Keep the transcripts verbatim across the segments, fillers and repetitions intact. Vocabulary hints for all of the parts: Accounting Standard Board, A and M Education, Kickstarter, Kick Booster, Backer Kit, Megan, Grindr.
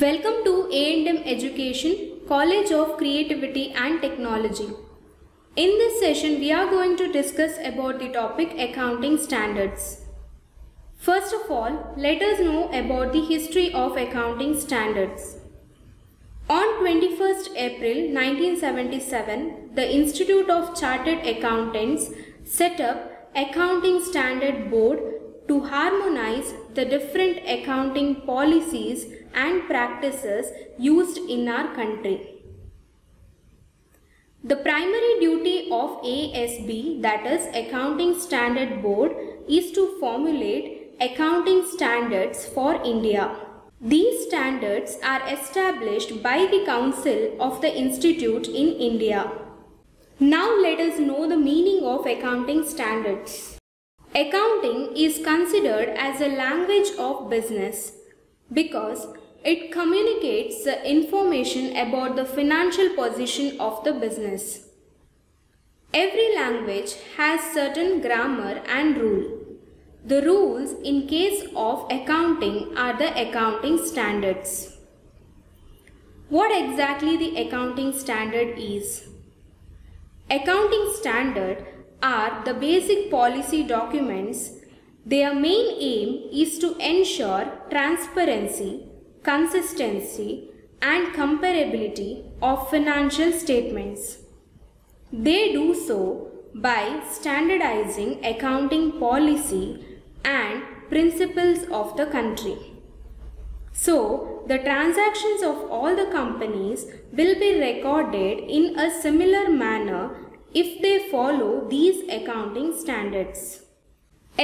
Welcome to A and M education college of creativity and technology. In this session we are going to discuss about the topic accounting standards. First of all let us know about the history of accounting standards. On twenty-first April nineteen seventy-seven the institute of chartered accountants set up accounting standard board to harmonize the different accounting policies and practices used in our country. The primary duty of A S B, that is Accounting Standard Board, is to formulate accounting standards for India. These standards are established by the Council of the Institute in India. Now let us know the meaning of accounting standards. Accounting is considered as a language of business because it communicates the information about the financial position of the business. Every language has certain grammar and rule. The rules in case of accounting are the accounting standards. What exactly the accounting standard is? Accounting standard are the basic policy documents. Their main aim is to ensure transparency, consistency and comparability of financial statements. They do so by standardizing accounting policy and principles of the country. So, the transactions of all the companies will be recorded in a similar manner if they follow these accounting standards.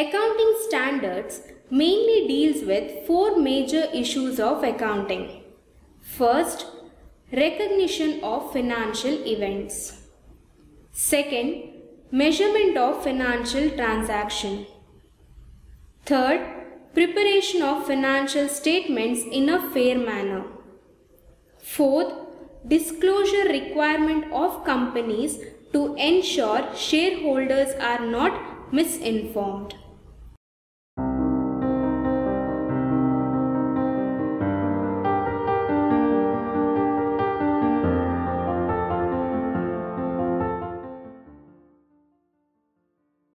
Accounting standards mainly deals with four major issues of accounting. First, recognition of financial events. Second, measurement of financial transaction. Third, preparation of financial statements in a fair manner. Fourth, disclosure requirement of companies to ensure shareholders are not misinformed.